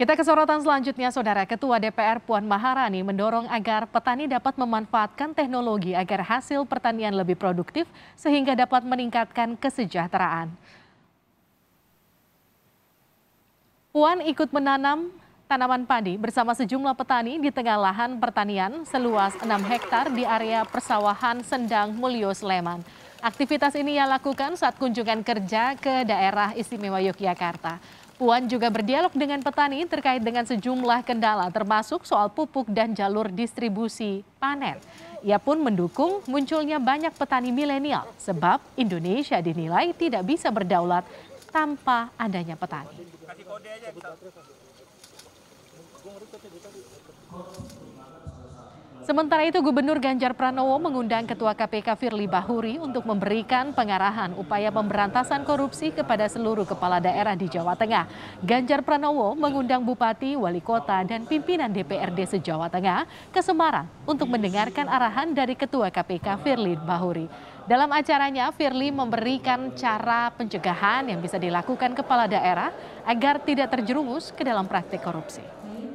Kita ke sorotan selanjutnya, Saudara. Ketua DPR Puan Maharani mendorong agar petani dapat memanfaatkan teknologi agar hasil pertanian lebih produktif sehingga dapat meningkatkan kesejahteraan. Puan ikut menanam tanaman padi bersama sejumlah petani di tengah lahan pertanian seluas 6 hektar di area persawahan Sendangmulyo Sleman. Aktivitas ini ia lakukan saat kunjungan kerja ke Daerah Istimewa Yogyakarta. Puan juga berdialog dengan petani terkait dengan sejumlah kendala termasuk soal pupuk dan jalur distribusi panen. Ia pun mendukung munculnya banyak petani milenial sebab Indonesia dinilai tidak bisa berdaulat tanpa adanya petani. Sementara itu, Gubernur Ganjar Pranowo mengundang Ketua KPK Firli Bahuri untuk memberikan pengarahan upaya pemberantasan korupsi kepada seluruh kepala daerah di Jawa Tengah. Ganjar Pranowo mengundang Bupati, Wali Kota, dan pimpinan DPRD se-Jawa Tengah ke Semarang untuk mendengarkan arahan dari Ketua KPK Firli Bahuri. Dalam acaranya, Firli memberikan cara pencegahan yang bisa dilakukan kepala daerah agar tidak terjerumus ke dalam praktik korupsi.